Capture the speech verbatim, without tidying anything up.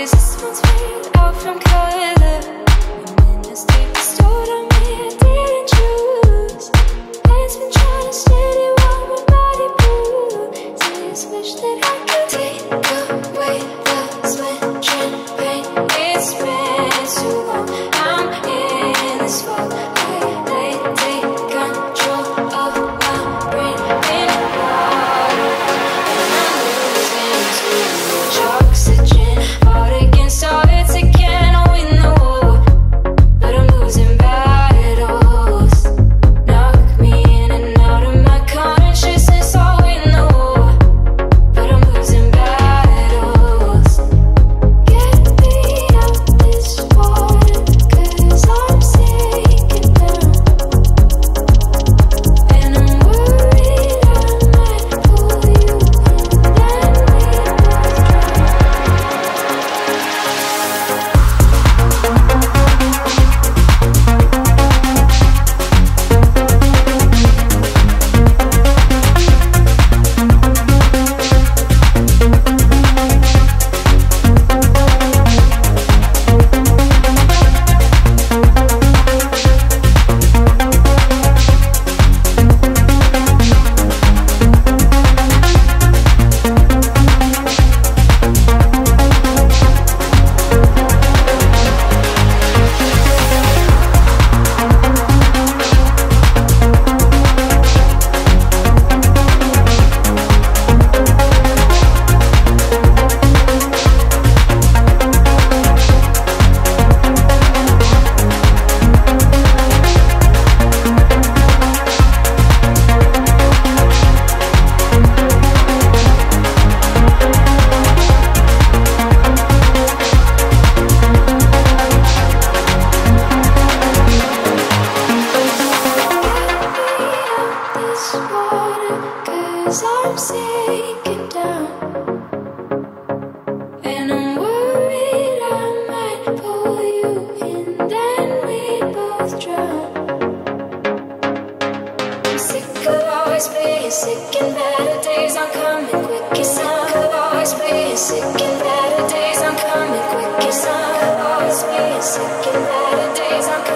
Cause this one's made out from color. When this tape is stored on me, I didn't choose. It's been trying to steady while my body blew. So I just wish that I could take away the sweat, champagne. It's been too long, I'm in this world. Sick and better days, I'm coming quick. Yes, I'll always be sick and better days, I'm coming.